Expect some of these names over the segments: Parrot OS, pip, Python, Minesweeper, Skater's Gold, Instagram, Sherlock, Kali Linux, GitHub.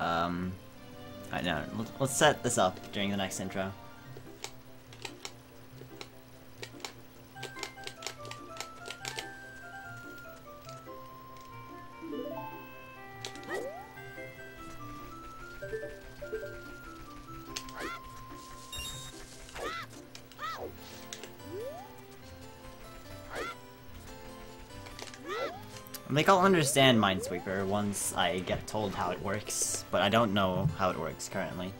Alright, no, let's set this up during the next intro. Like, I'll understand Minesweeper once I get told how it works, but I don't know how it works currently.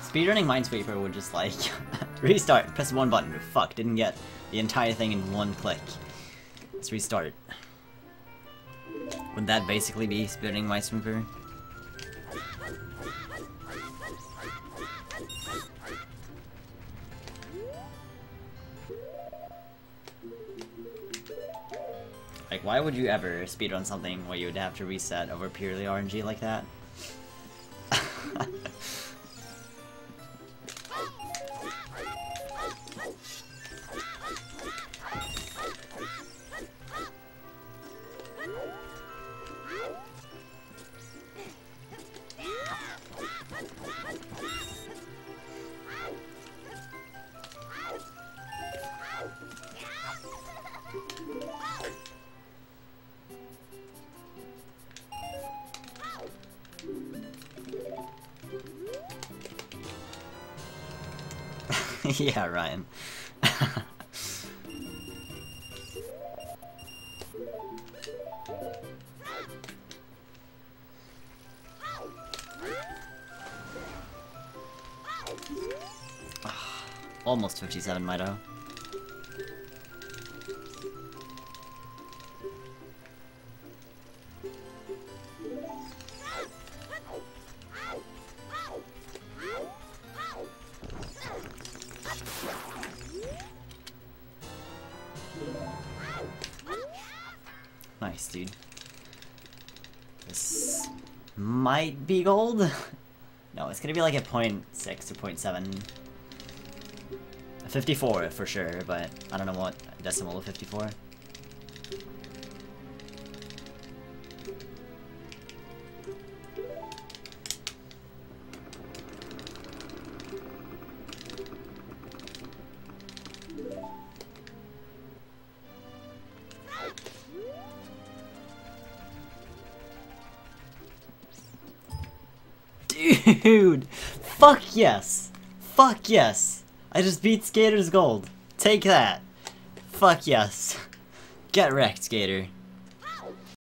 Speedrunning Minesweeper would just, like, restart, press one button, fuck, didn't get the entire thing in one click. Let's restart. Would that basically be spinning my Minesweeper? Like, why would you ever speedrun something where you would have to reset over purely RNG like that? Yeah, Ryan. Almost 57 Mido. Nice, dude. This might be gold? No, it's gonna be like a 0.6 or 0.7. A 54 for sure, but I don't know what decimal of 54. Dude, fuck yes! Fuck yes! I just beat Skater's Gold. Take that! Fuck yes. Get wrecked, Skater.